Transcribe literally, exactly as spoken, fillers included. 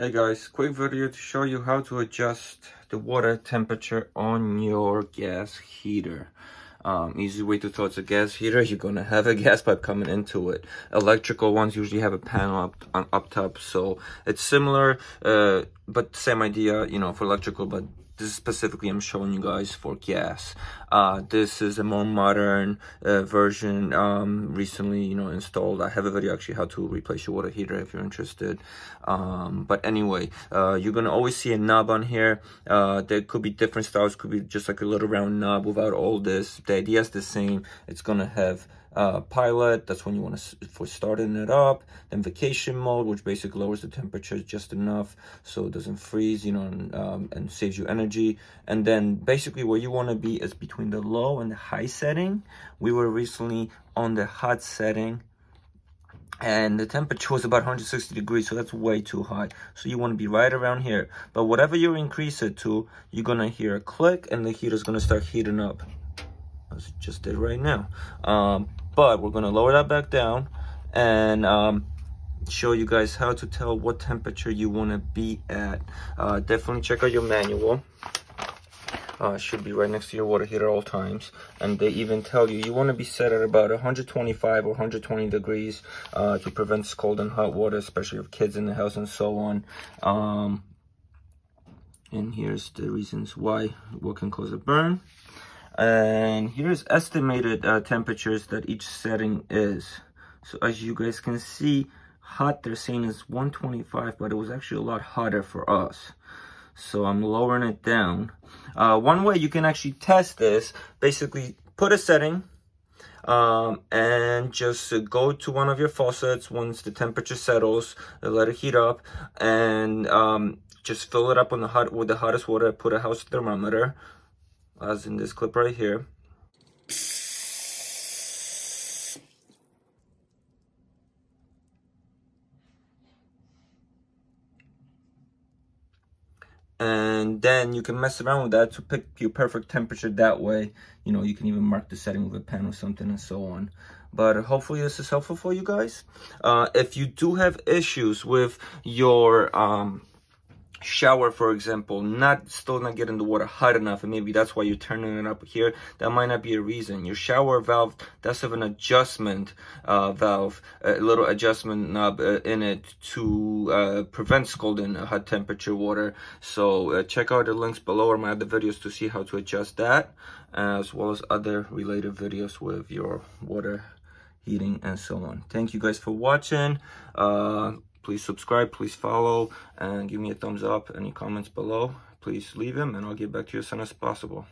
Hey guys, quick video to show you how to adjust the water temperature on your gas heater. Um, easy way to tell it's a gas heater, you're gonna have a gas pipe coming into it. Electrical ones usually have a panel up, on, up top, so it's similar, uh, but same idea, you know, for electrical, but this specifically I'm showing you guys for gas. Uh, this is a more modern uh, version, um, recently, you know, installed. I have a video actually how to replace your water heater if you're interested. Um, but anyway, uh, you're gonna always see a knob on here. Uh, there could be different styles, could be just like a little round knob without all this. The idea is the same. It's gonna have uh, pilot, that's when you want to, for starting it up, then vacation mode, which basically lowers the temperature just enough so it doesn't freeze, you know, and, um, and saves you energy. And then basically where you want to be is between the low and the high setting. We were recently on the hot setting and the temperature was about one hundred sixty degrees, so that's way too high, so you want to be right around here. But whatever you increase it to, you're gonna hear a click and the heater's gonna start heating up as it just did right now. Um but we're gonna lower that back down and um show you guys how to tell what temperature you want to be at. Uh, definitely check out your manual. Uh, should be right next to your water heater at all times, and they even tell you you want to be set at about one hundred twenty-five or one hundred twenty degrees uh, to prevent cold and hot water, especially with kids in the house and so on. Um, and here's the reasons why: what can cause a burn, and here's estimated uh, temperatures that each setting is. So as you guys can see, hot, they're saying is one twenty-five, but it was actually a lot hotter for us, so I'm lowering it down. Uh, one way you can actually test this, basically put a setting um, and just go to one of your faucets once the temperature settles, let it heat up, and um, just fill it up on the hot with the hottest water. Put a house thermometer, as in this clip right here. And then you can mess around with that to pick your perfect temperature that way. You know, you can even mark the setting with a pen or something and so on. But hopefully this is helpful for you guys. Uh, if you do have issues with your um, shower, for example, not still not getting the water hot enough, and maybe that's why you're turning it up here, that might not be a reason. Your shower valve does have an adjustment uh valve, a little adjustment knob uh, in it to uh prevent scalding hot temperature water, so uh, check out the links below or my other videos to see how to adjust that, as well as other related videos with your water heating and so on. Thank you guys for watching. uh Please subscribe, please follow, and give me a thumbs up. Any comments below, please leave them, and I'll get back to you as soon as possible.